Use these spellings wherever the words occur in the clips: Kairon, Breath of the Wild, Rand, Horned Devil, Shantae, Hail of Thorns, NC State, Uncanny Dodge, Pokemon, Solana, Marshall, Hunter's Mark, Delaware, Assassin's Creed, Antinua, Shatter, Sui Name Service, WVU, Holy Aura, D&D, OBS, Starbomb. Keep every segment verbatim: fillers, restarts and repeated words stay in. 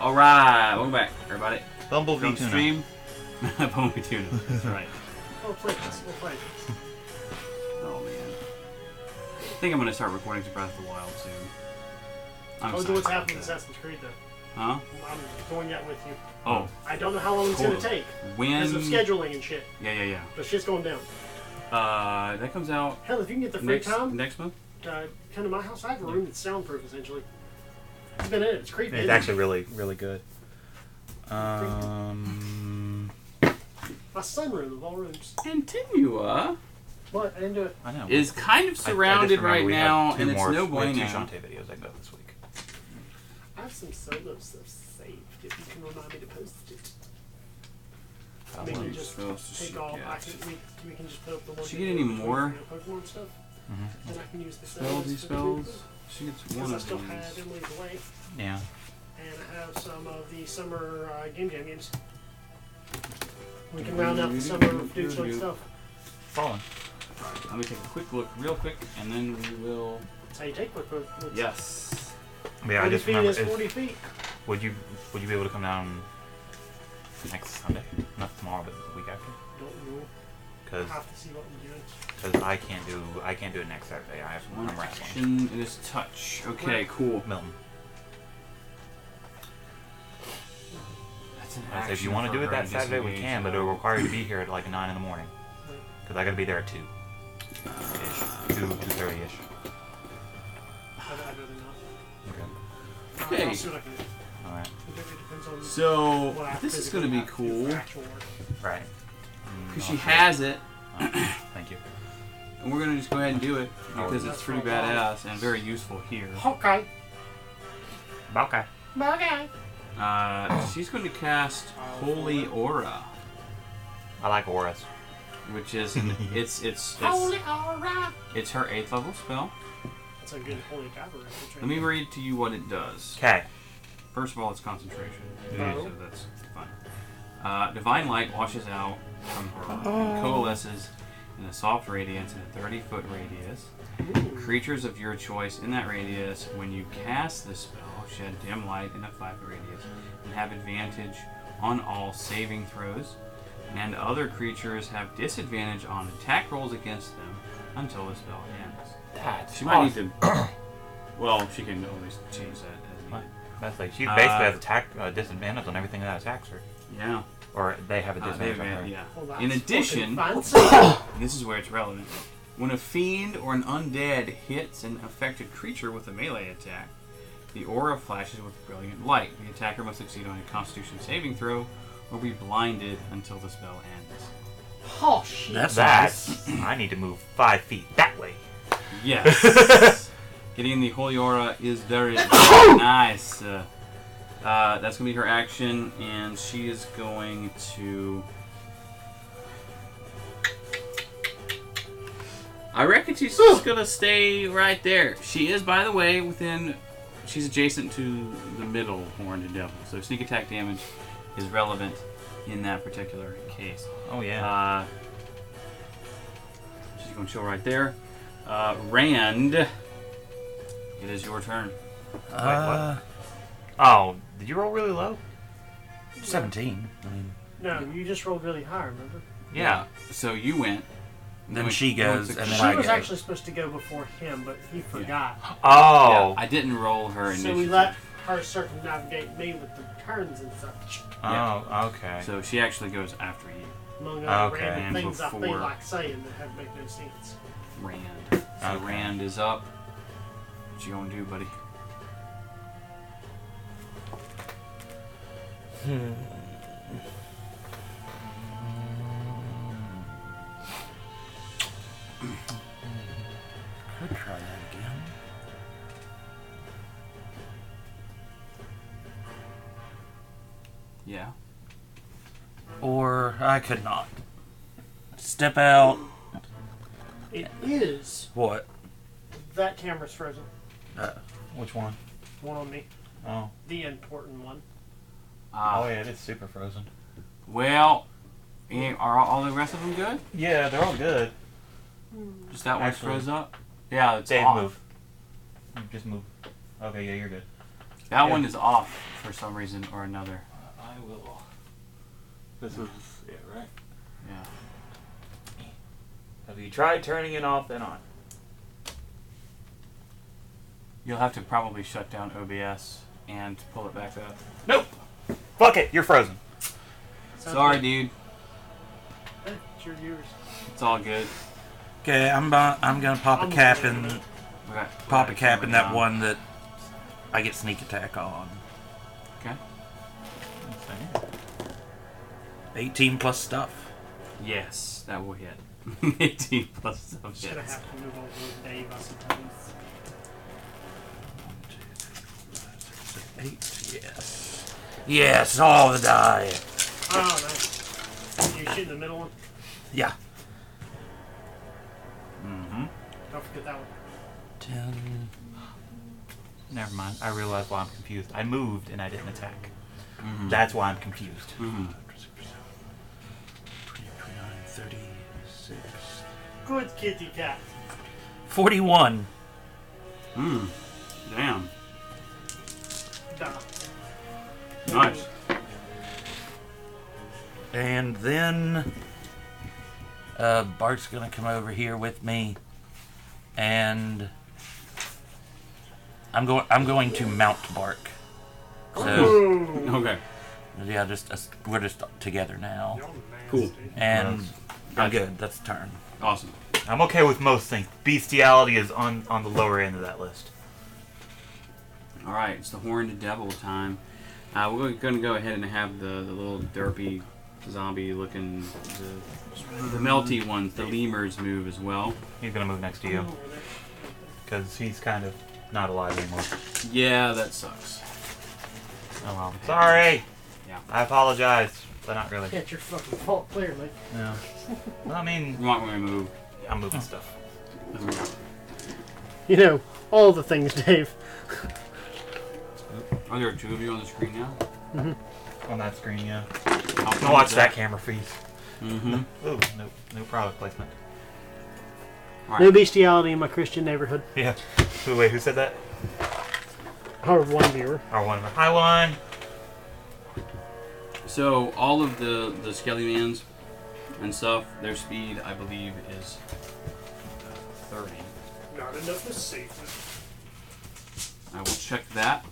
All right, welcome back, everybody. Bumblebee tuna. Stream. Bumblebee tuna. That's right. We'll play this. We'll play this. Oh man. I think I'm gonna start recording to Breath of the Wild soon. I'm oh, do what's happening in Assassin's Creed though. Huh? I'm going out with you. Oh. I don't know how long it's cool. gonna take. When? Because of scheduling and shit. Yeah, yeah, yeah. But shit's going down. Uh, that comes out. Hell, if you can get the free next, time next month. Uh, come to my house. I have a room that's soundproof essentially. It's been in it. It's creepy. It's actually it? really, really good. Um, my sunroom of all rooms. Continua. What? I didn't do it. I know. Is kind of surrounded I, I right now, and it's no bueno. We have two Shantae videos I got this week. I have some solo stuff saved. If you can remind me to post it. I we can just take all. Get. I can, we, we can just put up the one. She get any more? Pokemon stuff. Mm-hmm. And I can use the spells. Spells. She gets one of these. Had Emily's Way, yeah. And I have some of the summer uh, game jam games. We can round out the summer dudes like stuff. Fallen. Right, let me take a quick look, real quick, and then we will. That's how you take a quick look. Let's yes. Yeah, I just feet remember. Is forty if, feet. Would you Would you be able to come down next Sunday? Not tomorrow, but the week after. Don't know. Because I can't do I can't do it next Saturday. I have one. I'm wrestling. It is touch. Okay, cool. Milton. That's an action. If you want to do it that Saturday, we can, but it will require you to be here at like nine in the morning. Because I got to be there at two, ish, two two thirty ish. Okay. Okay. All right. So this is going to be cool. Right. Because she has it. Oh, thank you. And we're going to just go ahead and do it because oh, it's pretty badass and very useful here. Okay. Okay. Okay. Uh, she's going to cast Holy Aura. I like auras. Which is, it's, it's, it's. Holy Aura! It's her eighth level spell. That's a good Holy Aura. Let me read to you what it does. Okay. First of all, it's concentration. Mm-hmm. So that's fine. Uh, divine light washes out from her and coalesces in a soft radiance in a thirty-foot radius. Ooh. Creatures of your choice in that radius, when you cast this spell, shed dim light in a five-foot radius and have advantage on all saving throws, and other creatures have disadvantage on attack rolls against them until the spell ends. That's she might awesome. Need to... well, she can always change that. That's like she basically uh, has attack uh, disadvantage on everything that attacks her. Yeah. Or they have a disadvantage uh, on her. Yeah. Well, in addition, this is where it's relevant. When a fiend or an undead hits an affected creature with a melee attack, the aura flashes with brilliant light. The attacker must succeed on a Constitution saving throw or be blinded until the spell ends. Oh, shit. That's that. Nice. I need to move five feet that way. Yes. Getting the Holy Aura is very nice. Uh, Uh, that's going to be her action, and she is going to... I reckon she's just going to stay right there. She is, by the way, within... She's adjacent to the middle Horned Devil, so sneak attack damage is relevant in that particular case. Oh, yeah. Uh, she's going to chill right there. Uh, Rand, it is your turn. Uh... Wait, what? Oh, did you roll really low? seventeen. I mean, no, yeah. You just rolled really high, remember? Yeah, so you went. Then we, she goes, and then She I was go. actually supposed to go before him, but he forgot. Yeah. Oh. Yeah, I didn't roll her initiative. So we let her circumnavigate me with the turns and such. Oh, yeah. Okay. So she actually goes after you. Among other okay. random and things before... I feel like saying that have made no sense. Rand. So okay. Rand is up. What you gonna do, buddy? Hmm. Could try that again. Yeah. Or I could not. Step out. It is. What? That camera's frozen. Uh, which one? One on me. Oh. The important one. Uh, oh yeah, it's super frozen. Well, are all the rest of them good? Yeah, they're all good. Just that one froze up? Yeah, it's Dave, off. Move. Just move. Okay, yeah, you're good. That yeah. one is off for some reason or another. Uh, I will. This yeah. is it, yeah, right? Yeah. Have you tried turning it off and on? You'll have to probably shut down O B S and pull it back up. Nope! Fuck it, you're frozen. Sounds Sorry, like, dude. It's your viewers. It's all good. Okay, I'm about, I'm gonna pop I'm a cap in. Okay. Pop a cap in that down. one that I get sneak attack on. Okay. eighteen plus stuff. Yes, that will hit. eighteen plus stuff. Should hits. I have to move over with Dave, I suppose? one, two, three, four, five, six, seven, eight. Yes. Yes, all the die. Oh, nice. You shoot in the middle one? Yeah. Mm-hmm. Don't forget that one. ten. Never mind. I realize why I'm confused. I moved and I didn't attack. Mm-hmm. That's why I'm confused. Mm-hmm. twenty, twenty-nine, thirty-six. Good kitty cat. forty-one. Hmm. Damn. Duh. Nice. And then uh, Bart's going to come over here with me, and I'm going. I'm going to mount Bart. So, okay. Yeah, just us, we're just together now. Cool. And nice. I'm good. That's a turn. Awesome. I'm okay with most things. Bestiality is on on the lower end of that list. All right, it's the Horned Devil time. Uh, we're going to go ahead and have the, the little derpy zombie-looking, the, the melty ones, the lemurs move as well. He's going to move next to you, because he's kind of not alive anymore. Yeah, that sucks. Oh, well. Sorry! Yeah. I apologize, but not really. It's your fucking fault, clearly. Yeah. Well, I mean... You want me to move? I'm moving stuff. You know, all the things, Dave. Are there two of you on the screen now? Mm-hmm. On that screen, yeah. I'll watch that camera feed. Mm-hmm. No, ooh, no, no product placement. Right. No bestiality in my Christian neighborhood. Yeah. Wait, who said that? Our one viewer. Our one viewer. Hi, one. So all of the the Skelly-mans and stuff, their speed, I believe, is thirty. Not enough to save them. I will check that.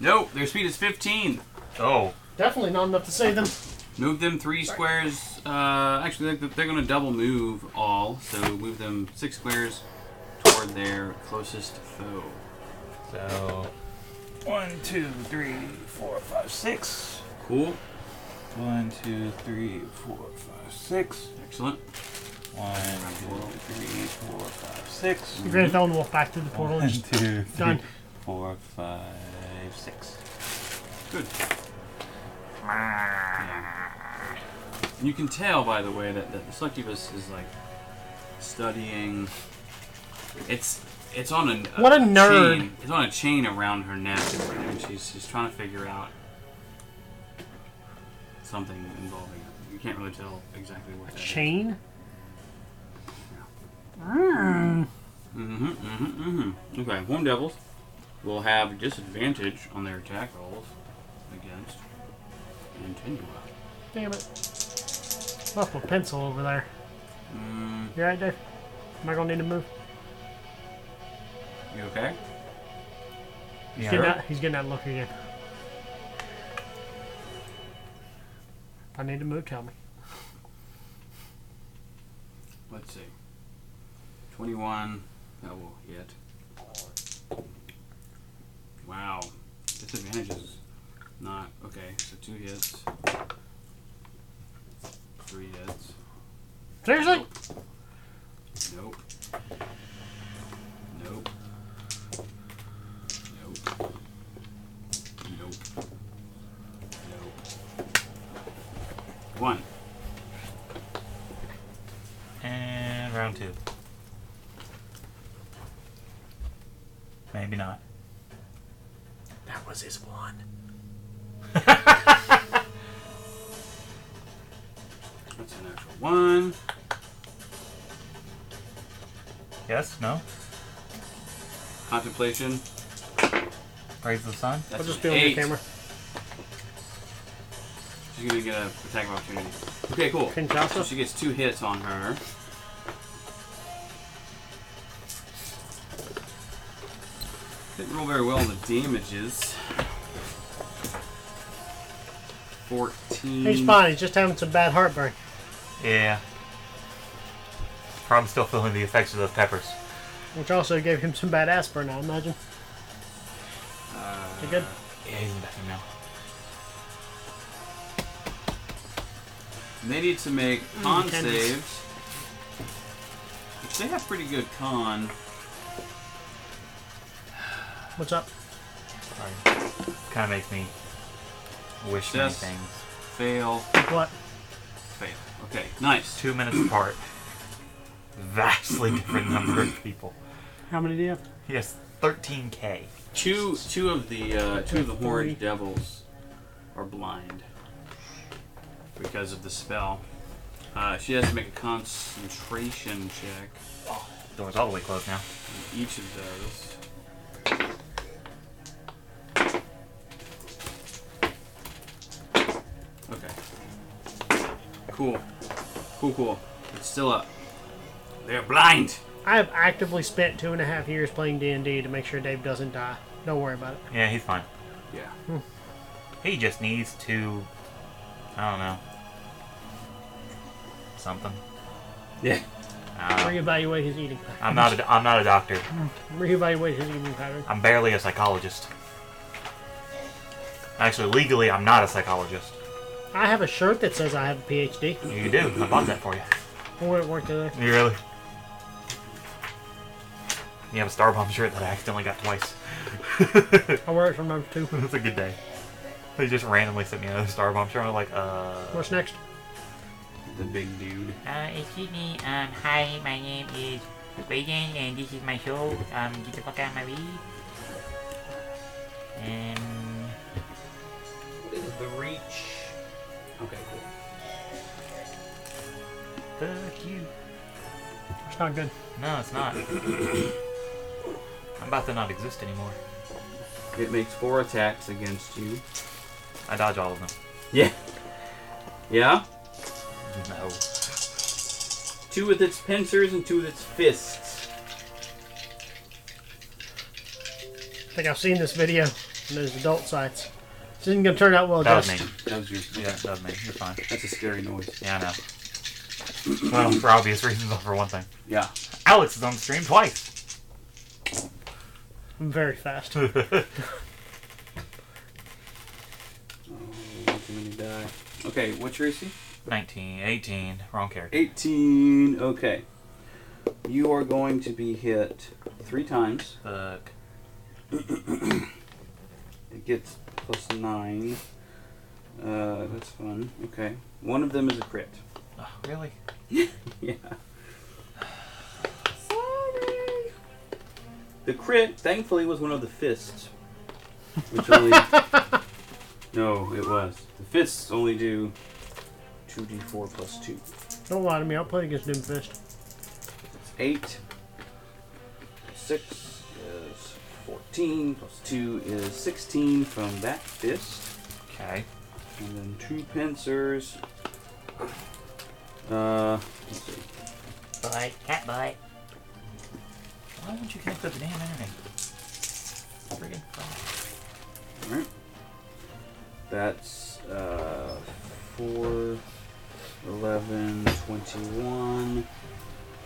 No, their speed is fifteen. Oh. Definitely not enough to save them. Move them three Sorry. squares. Uh, actually, they're, they're going to double move all, so move them six squares toward their closest foe. So, one, two, three, four, five, six. Cool. One, two, three, four, five, six. Excellent. One, two, three, four, five, six. You're going to throw them all back to the portal. One, two, three, four, five. Six. Good. Yeah. You can tell, by the way, that, that the Succubus is like studying. It's it's on a, a what a nerd. Chain. It's on a chain around her neck, and she's she's trying to figure out something involving it. You can't really tell exactly what. A that chain. Is. Mm. Mm-hmm. Mm-hmm. Mm-hmm. Okay. Horned Devils will have disadvantage on their attack rolls against Antinua. Damn it. Muffle pencil over there. Mm. You alright, Dave? Am I going to need to move? You okay? He's, yeah, getting that, he's getting that look again. If I need to move, tell me. Let's see. twenty-one. That will hit. Wow, disadvantage is not okay. So two hits, three hits. Seriously? Nope. Nope. Nope. Nope. Nope. One. And round two. Maybe not. That was his one. That's an actual one. Yes? No? Contemplation. Raise the sun. That's I'll just be on your camera. She's going to get an attack of opportunity. Okay, cool. So she gets two hits on her. Didn't roll very well on the damages. fourteen. He's fine. He's just having some bad heartburn. Yeah. Probably still feeling the effects of those peppers. Which also gave him some bad aspirin, I imagine. Uh, you good? Yeah, he's in the bathroom now. They need to make con mm, saves. Which they have pretty good con. What's up? Sorry. Kind of makes me wish many things. Fail. What? Fail. Okay, nice. Two minutes apart. Vastly different number of people. How many do you have? He has thirteen K. Two, two of the uh, two of the horned devils are blind because of the spell. Uh, she has to make a concentration check. Oh, the door's all the way closed now. And each of those. Okay. Cool. Cool, cool. It's still up. They're blind. I have actively spent two and a half years playing D and D to make sure Dave doesn't die. Don't worry about it. Yeah, he's fine. Yeah. Hmm. He just needs to, I don't know, something. Yeah. Uh, Reevaluate his eating pattern. I'm not a, I'm not a doctor. Reevaluate his eating pattern. I'm barely a psychologist. Actually, legally, I'm not a psychologist. I have a shirt that says I have a P H D. You do. I bought that for you. Or it worked today. You really? You have a Starbomb shirt that I accidentally got twice. I wear it sometimes too. It's a good day. They just randomly sent me another Starbomb shirt. I'm like, uh. What's next? The big dude. Uh, excuse me. Um, hi, my name is Reagan, and this is my show. Um, get the fuck out of my way. And what is the reach? Okay, cool. Fuck you. It's not good. No, it's not. I'm about to not exist anymore. It makes four attacks against you. I dodge all of them. Yeah. Yeah? No. Two with its pincers and two with its fists. I think I've seen this video on those adult sites. This isn't going to turn out well, That was me. That was yours. Yeah, that was me. You're fine. That's a scary noise. Yeah, I know. Well, for obvious reasons, for one thing. Yeah. Alex is on the stream twice. I'm very fast. Oh, too many die. Okay, what's your A C? nineteen. eighteen. Wrong character. eighteen. Okay. You are going to be hit three times. Fuck. It gets plus nine. Uh, that's fun. Okay. One of them is a crit. Oh, really? Yeah. Sorry. The crit, thankfully, was one of the fists. Which only... no, it was. The fists only do two d four plus two. Don't lie to me. I'll play against them fist. It's eight. six is fourteen. Plus two is sixteen from that fist. Okay. And then two pincers... Uh, let's see. Bite, cat bite. Why won't you connect with the damn enemy? Friggin' fun. Alright. That's, uh, four, eleven, twenty-one,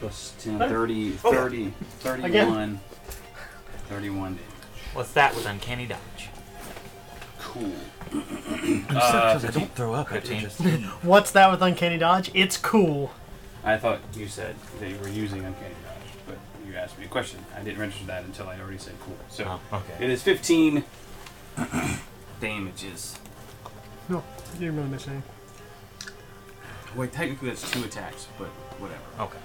plus ten, thirty, oh. thirty, thirty-one. Again. thirty-one damage. What's that with Uncanny Dodge? Cool. Uh, I don't throw up. What's that with Uncanny Dodge? It's cool. I thought you said they were using Uncanny Dodge, but you asked me a question. I didn't register that until I already said cool. So oh, okay. It is fifteen damages. No, you didn't really miss anything. Wait, technically that's two attacks, but whatever. Okay.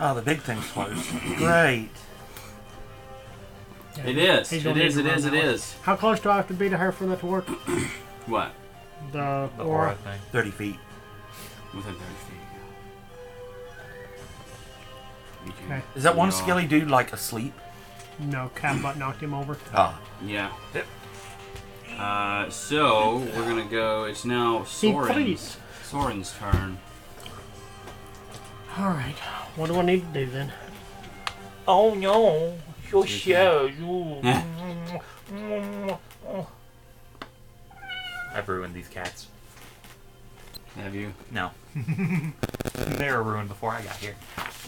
Oh, the big thing's close. Great. Yeah, it is. It is. It is. It is. How close do I have to be to her for that to work? What? The, the aura. aura thing. Thirty feet. Within thirty feet. Okay. Is that one skelly dude like asleep? No, Cat butt knocked him over. Oh. Yeah. Yep. Uh, so we're gonna go. It's now Soren's Soren's turn. All right. What do I need to do then? Oh no! Your show. I've ruined these cats. Have you? No. They were ruined before I got here.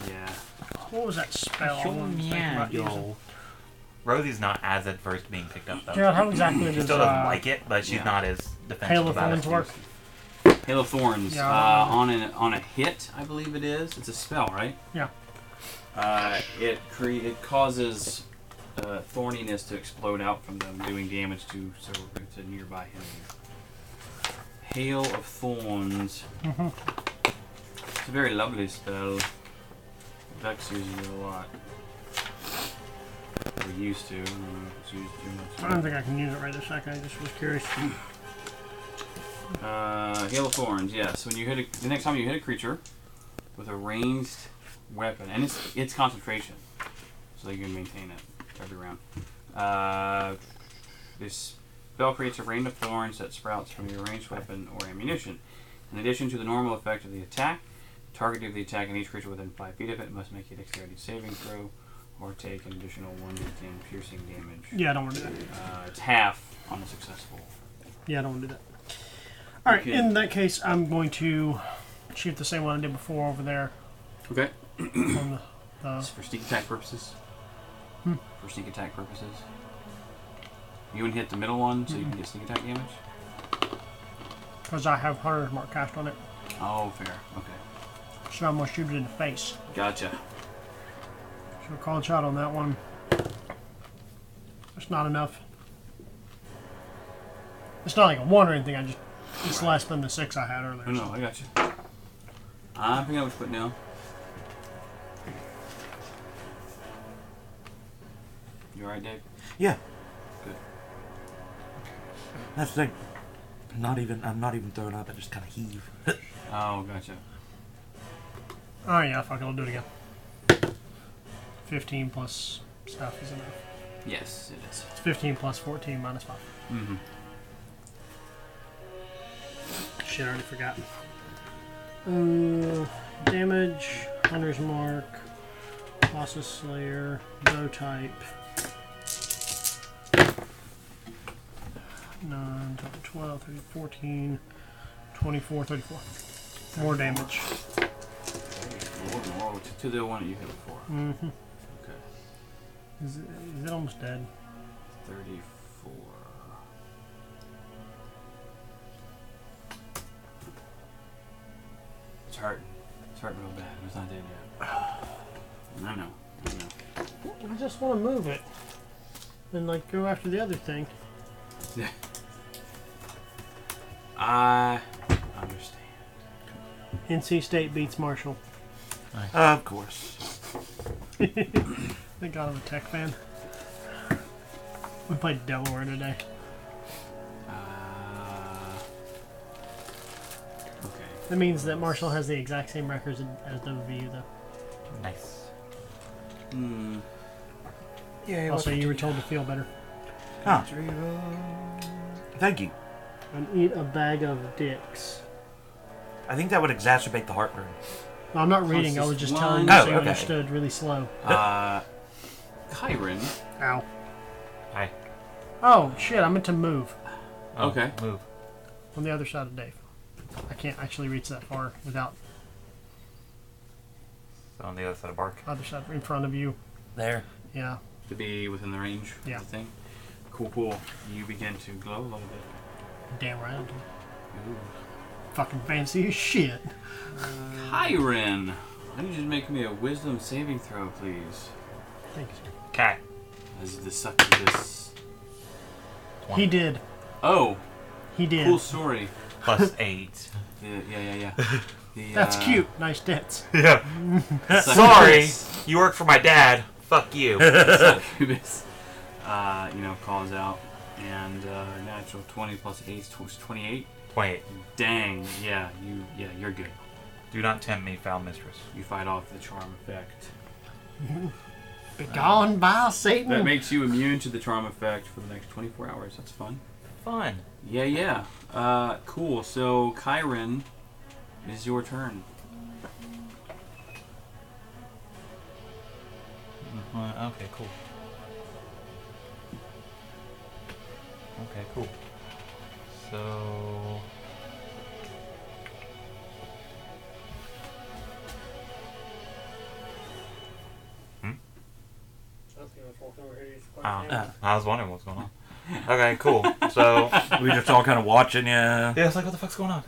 Yeah. What was that spell? Yo. Rosie's not as adverse to being picked up, though. Gerald, how exactly does... She still doesn't uh, like it, but she's yeah. not as defensive about it. Hail of Thorns work? Hail of Thorns. Yeah. Uh, on, an, on a hit, I believe it is. It's a spell, right? Yeah. Uh, it cre it causes uh, thorniness to explode out from them, doing damage to, so, to nearby enemy. Hail of Thorns. Mm-hmm. It's a very lovely spell. Vex uses it a lot. We used to. I don't, used too much. I don't think I can use it right this second. I just was curious. Uh, Hail of Thorns. Yes. When you hit a, the next time you hit a creature with a ranged weapon, and it's it's concentration, so they can maintain it every round. Uh, this spell creates a rain of thorns that sprouts from your ranged weapon or ammunition. In addition to the normal effect of the attack, the target of the attack and each creature within five feet of it must make a dexterity saving throw. Or take an additional one d ten piercing damage. Yeah, I don't want to do that. Uh, it's half on a successful. Yeah, I don't want to do that. Alright, okay. In that case, I'm going to shoot the same one I did before over there. Okay. The, uh, for sneak attack purposes? Hmm? For sneak attack purposes. You can hit the middle one so mm-hmm. you can get sneak attack damage? Because I have Hunter's Mark cast on it. Oh, fair. Okay. So I'm going to shoot it in the face. Gotcha. So call a shot on that one. That's not enough. It's not like a one or anything. I just it's right. less than the six I had earlier. Oh, no, I got you. I think I was putting down. You all right, Dave? Yeah. Good. That's the thing. I'm not even. I'm not even throwing up. I just kind of heave. Oh, gotcha. Oh yeah, fuck it. I'll do it again. fifteen plus stuff is enough. Yes, it is. It's fifteen plus fourteen minus five. Mm-hmm. Shit, I already forgot. Uh, damage, Hunter's Mark, Colossus Slayer, bow type. nine, twelve, thirteen, fourteen, twenty-four, thirty-four. More damage. More to the one that you hit before. Mm-hmm. Is it, is it almost dead? thirty-four. It's hurting. It's hurting real bad. It's not dead yet. I know. I know. I just want to move it. And, like, go after the other thing. Yeah. I understand. N C State beats Marshall. Nice. Uh, of course. Thank God I'm a tech fan. We played Delaware today. Uh, okay. That means that Marshall has the exact same records as W V U, though. Nice. Mm. Yeah. Also, you were told to feel better. Huh. Thank you. And eat a bag of dicks. I think that would exacerbate the heartburn. Well, I'm not reading. I was just telling you so you understood really slow. Uh... Kairon. Ow. Hi. Oh, shit, I meant to move. Oh, okay. Move. On the other side of Dave. I can't actually reach that far without... So on the other side of Bark? Other side, in front of you. There? Yeah. To be within the range of yeah. the thing? Cool, cool. You begin to glow a little bit. Damn right. Ooh. Fucking fancy as shit. Uh, Kairon! Why don't you just make me a wisdom saving throw, please? Thank you, sir. Okay. As the suck of this. twenty. He did. Oh. He did. Cool story. Plus eight. Yeah, yeah, yeah. yeah. The, That's uh, cute. Nice dance. Yeah. Sorry. You work for my dad. Fuck you. Succubus. Uh, you know, calls out. And uh, natural twenty plus eight is twenty-eight. Twenty-eight. Dang. Yeah. You. Yeah. You're good. Do not tempt me, foul mistress. You fight off the charm effect. Begone uh, by Satan. That makes you immune to the charm effect for the next twenty-four hours. That's fun. fun. Yeah, yeah. Uh, cool. So, Kairon, it is your turn. Uh, okay, cool. Okay, cool. So... Uh, I was wondering what's going on. Okay, cool. So we just all kind of watching, yeah. Yeah, it's like, what the fuck's going on?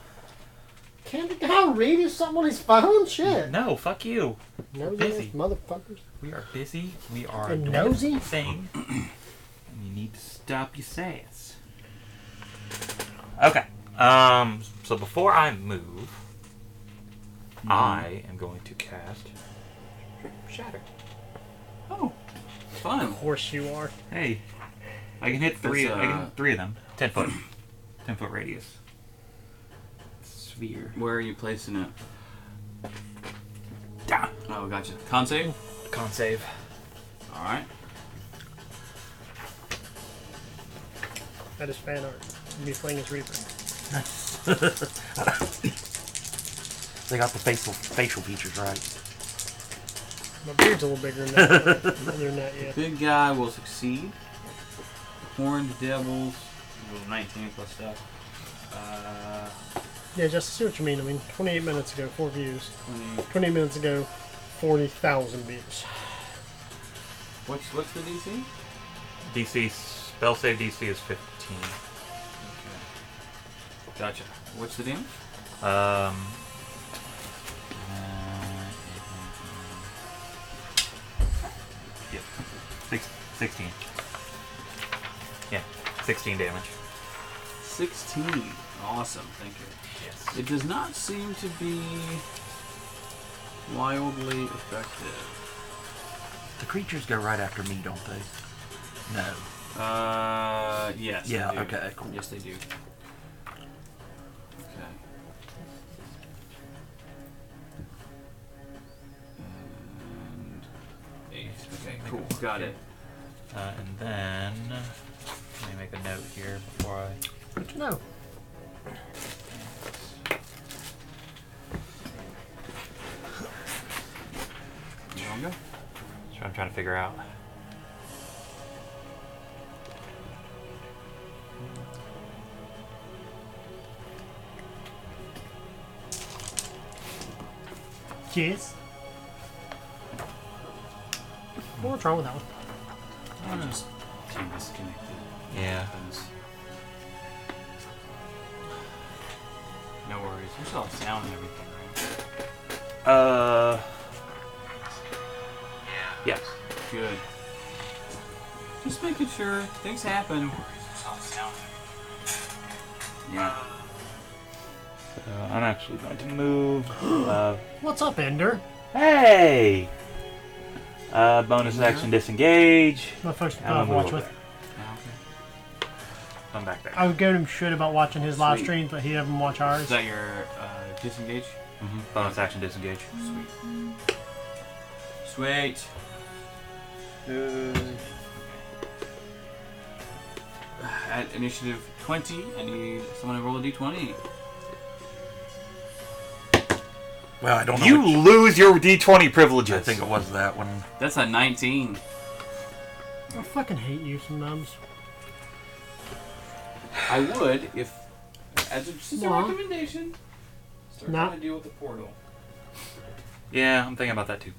Can the guy read you something on his phone? Shit. No, fuck you. No, busy motherfuckers. We are busy. We are doing nosy thing. And you need to stop your sass. Okay. Um. So before I move, mm. I am going to cast Shatter. Oh. Fun. Of course you are. Hey, I can hit three. Uh, I can hit three of them. Ten foot, ten foot radius. Sphere. Where are you placing it? Down. Oh, gotcha. Con save. Con save. All right. That is fan art. You'll be playing as Reaper. They got the facial facial features right. My beard's a little bigger than that. Than that yet. Big guy will succeed. Horned Devils. nineteen plus stuff. Uh, yeah, just to see what you mean. I mean, twenty-eight minutes ago, four views. twenty-eight, twenty minutes ago, forty thousand views. What's what's the D C? D C, spell save D C is fifteen. Okay. Gotcha. What's the damage? Um... sixteen. Yeah, sixteen damage. sixteen. Awesome, thank you. Yes. It does not seem to be wildly effective. The creatures go right after me, don't they? No. Uh, yes. Yeah, they do. Okay, cool. Yes, they do. Okay. And eight. Okay, cool. Got it. Uh, and then, let me make a note here before I... Good to know. That's what I'm trying to figure out. Cheers. Well, what's wrong with that one? I'm just too disconnected. Yeah. No worries. You saw sound and everything, right? Uh. Yeah. Yes. Good. Just making sure things happen. No worries. You saw sound and everything. Yeah. So I'm actually going to move. uh, What's up, Ender? Hey! Uh, bonus yeah. action disengage. My first uh, watch with. Oh, okay. I'm back there. I would give him shit about watching his Sweet. live streams, but he doesn't watch ours. Is that your uh, disengage? Mm-hmm. Bonus yeah. action disengage. Sweet. Sweet. Good. At initiative twenty, I need someone to roll a d twenty. Well, I don't know. You lose your D twenty privileges. I think it was that one. That's a nineteen. I fucking hate you sometimes. I would if, as a, just a recommendation, start Not. trying to deal with the portal. Yeah, I'm thinking about that too.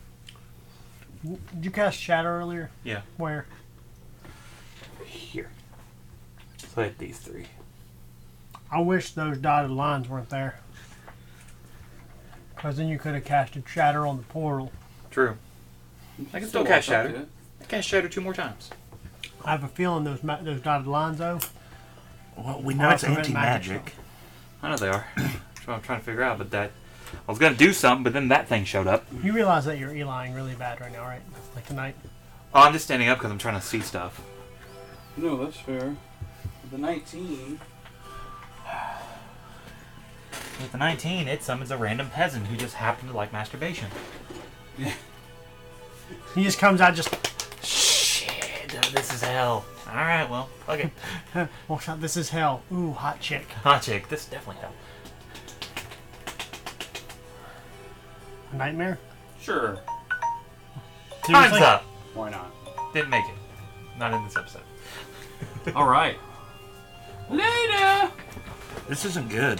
Did you cast Shatter earlier? Yeah. Where? Here. So I hit these three. I wish those dotted lines weren't there. Because then you could have casted Shatter on the portal. True. I can still cast Shatter. I cast Shatter two more times. I have a feeling those ma those dotted lines, though. Well, we know it's anti-magic. I know they are. That's what I'm trying to figure out. But that I was going to do something, but then that thing showed up. You realize that you're Eli-ing really bad right now, right? Like tonight. Oh, I'm just standing up because I'm trying to see stuff. No, that's fair. The nineteen. With the nineteen, it summons a random peasant who just happened to like masturbation. He just comes out just, shit, this is hell. All right, well, okay. Well, this is hell. Ooh, hot chick. Hot chick. This is definitely hell. A nightmare? Sure. Time's up. Why not? Didn't make it. Not in this episode. All right. Later. This isn't good.